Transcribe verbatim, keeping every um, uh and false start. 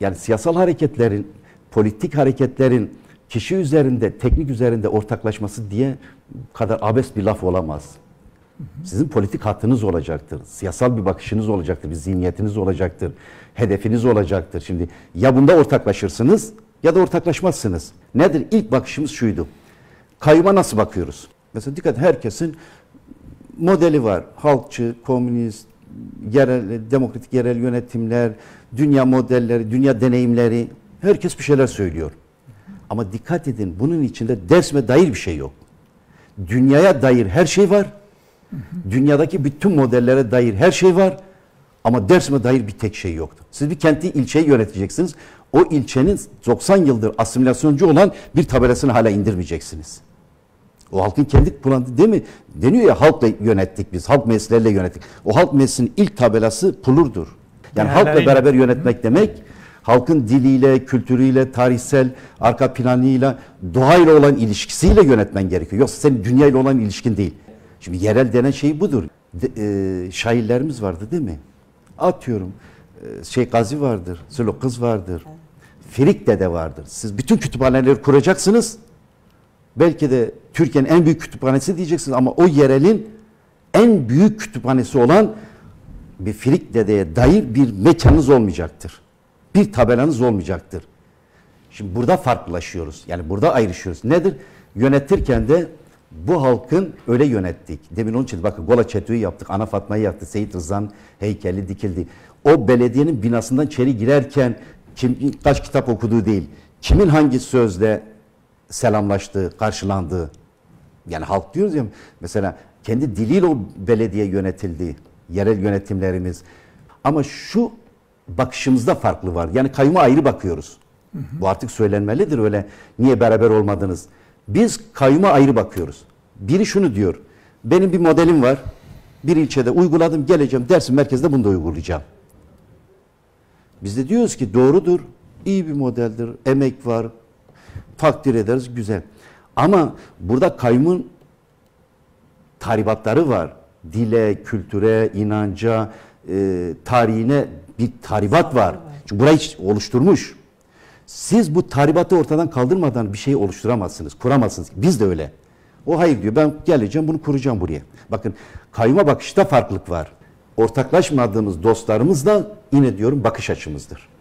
Yani siyasal hareketlerin, politik hareketlerin kişi üzerinde, teknik üzerinde ortaklaşması diye kadar abes bir laf olamaz. Sizin politik hattınız olacaktır, siyasal bir bakışınız olacaktır, bir zihniyetiniz olacaktır, hedefiniz olacaktır. Şimdi ya bunda ortaklaşırsınız ya da ortaklaşmazsınız. Nedir? İlk bakışımız şuydu. Kayyuma nasıl bakıyoruz? Mesela dikkat, herkesin modeli var. Halkçı, komünist, yerel, demokratik yerel yönetimler, dünya modelleri, dünya deneyimleri, herkes bir şeyler söylüyor. Ama dikkat edin, bunun içinde dersme dair bir şey yok. Dünyaya dair her şey var. Dünyadaki bütün modellere dair her şey var ama dersime dair bir tek şey yoktu. Siz bir kenti, ilçeyi yöneteceksiniz. O ilçenin doksan yıldır asimilasyoncu olan bir tabelasını hala indirmeyeceksiniz. O halkın kendi kullandığı, değil mi? Deniyor ya, halkla yönettik biz. Halk meclisleriyle yönettik. O halk meclisinin ilk tabelası P U L'urdur. Yani ya, halkla beraber yönetmek demek, halkın diliyle, kültürüyle, tarihsel arka planıyla, doğayla olan ilişkisiyle yönetmen gerekiyor. Yoksa senin dünyayla olan ilişkin değil. Şimdi yerel denen şey budur. De, e, şairlerimiz vardı değil mi? Atıyorum. E, Şeyh Gazi vardır. Sulu Kız vardır. Evet. Firik Dede vardır. Siz bütün kütüphaneleri kuracaksınız. Belki de Türkiye'nin en büyük kütüphanesi diyeceksiniz ama o yerelin en büyük kütüphanesi olan bir Firik Dede'ye dair bir mekanınız olmayacaktır. Bir tabelanız olmayacaktır. Şimdi burada farklılaşıyoruz. Yani burada ayrışıyoruz. Nedir? Yönetirken de bu halkın öyle yönettik. Demin onun için bakın, Gola Çetü'yü yaptık, Ana Fatma'yı yaptık, Seyit Rıza'nın heykeli dikildi. O belediyenin binasından içeri girerken kim kaç kitap okuduğu değil, kimin hangi sözle selamlaştığı, karşılandığı. Yani halk diyoruz ya, mesela kendi diliyle o belediye yönetildi, yerel yönetimlerimiz. Ama şu bakışımızda farklı var. Yani kayyuma ayrı bakıyoruz. Hı hı. Bu artık söylenmelidir öyle. Niye beraber olmadınız? Biz kayyuma ayrı bakıyoruz. Biri şunu diyor. Benim bir modelim var. Bir ilçede uyguladım. Geleceğim Dersim merkezde bunu da uygulayacağım. Biz de diyoruz ki doğrudur. İyi bir modeldir. Emek var. Takdir ederiz. Güzel. Ama burada kayyumun tahribatları var. Dile, kültüre, inanca, e, tarihine bir tahribat var. Çünkü burayı oluşturmuş. Siz bu tahribatı ortadan kaldırmadan bir şey oluşturamazsınız, kuramazsınız. Biz de öyle. O hayır diyor, ben geleceğim bunu kuracağım buraya. Bakın, kayyuma bakışta farklılık var. Ortaklaşmadığımız dostlarımızla yine diyorum bakış açımızdır.